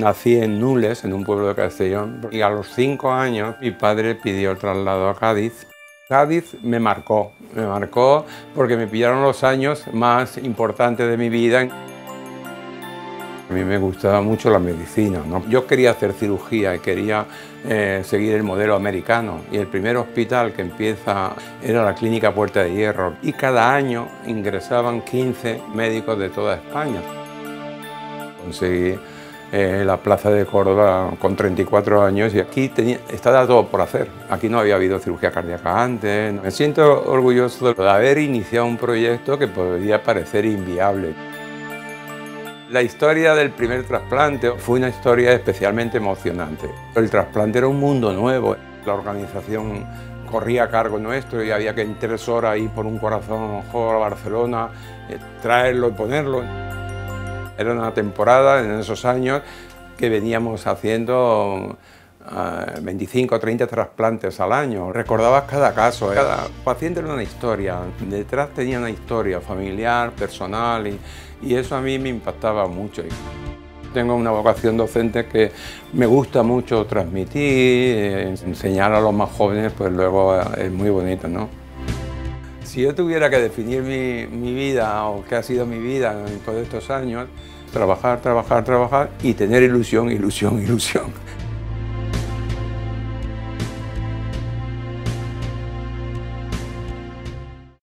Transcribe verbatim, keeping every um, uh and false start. Nací en Nules, en un pueblo de Castellón, y a los cinco años mi padre pidió el traslado a Cádiz. Cádiz me marcó, me marcó porque me pillaron los años más importantes de mi vida. A mí me gustaba mucho la medicina, ¿no? Yo quería hacer cirugía y quería eh, seguir el modelo americano. Y el primer hospital que empieza era la Clínica Puerta de Hierro. Y cada año ingresaban quince médicos de toda España. Conseguí eh, la plaza de Córdoba con treinta y cuatro años y aquí tenía, estaba todo por hacer. Aquí no había habido cirugía cardíaca antes. Me siento orgulloso de haber iniciado un proyecto que podría parecer inviable. La historia del primer trasplante fue una historia especialmente emocionante. El trasplante era un mundo nuevo. La organización corría a cargo nuestro y había que en tres horas ir por un corazón a lo mejor a Barcelona, eh, traerlo y ponerlo. Era una temporada en esos años que veníamos haciendo eh, veinticinco o treinta trasplantes al año. Recordabas cada caso, eh. Cada paciente era una historia. Detrás tenía una historia familiar, personal. Y, Y eso a mí me impactaba mucho. Tengo una vocación docente que me gusta mucho transmitir, enseñar a los más jóvenes, pues luego es muy bonito, ¿no? Si yo tuviera que definir mi, mi vida o qué ha sido mi vida en todos estos años, trabajar, trabajar, trabajar y tener ilusión, ilusión, ilusión.